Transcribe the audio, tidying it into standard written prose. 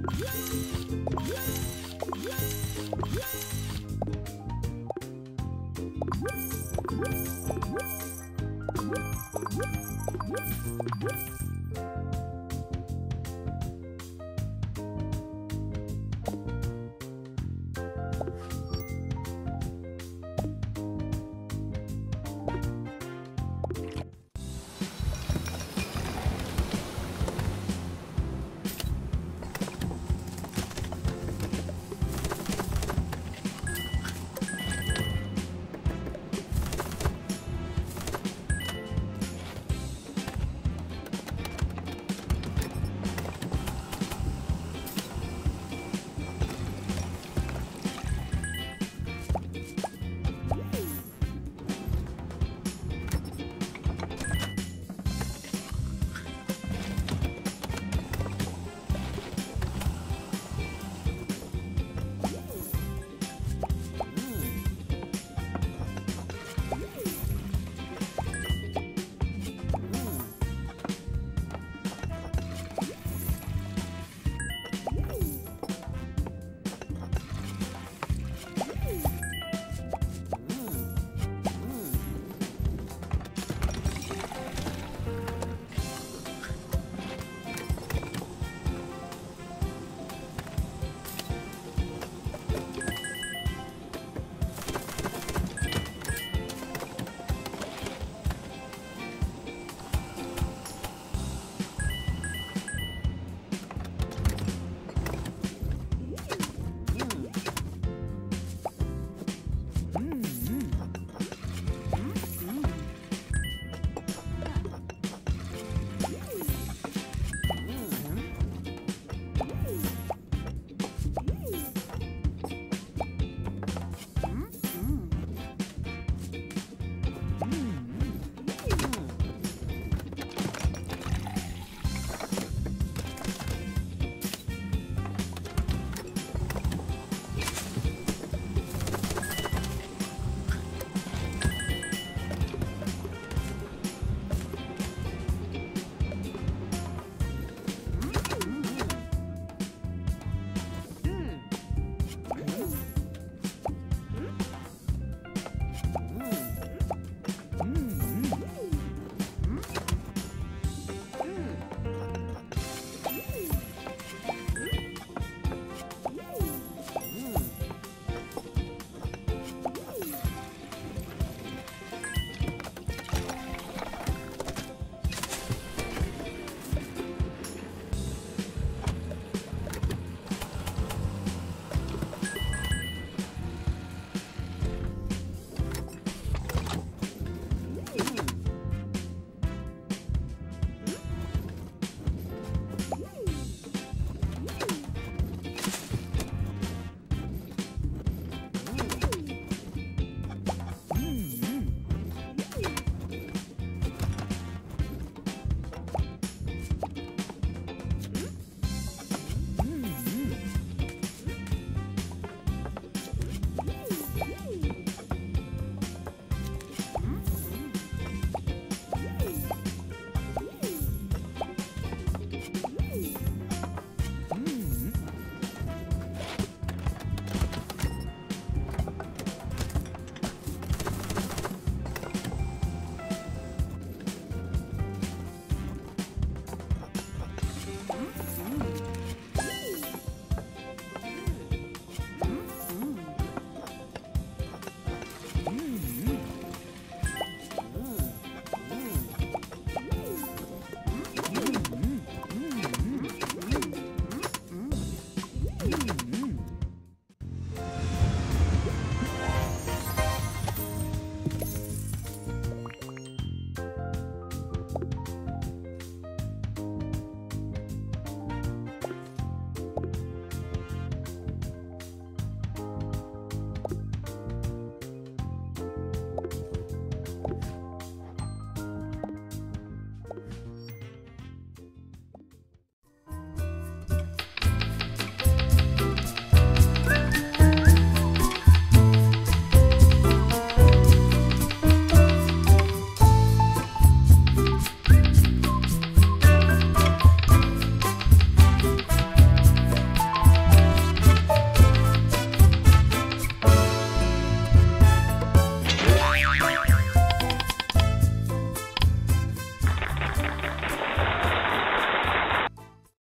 Woof, woof, woof, woof, woof.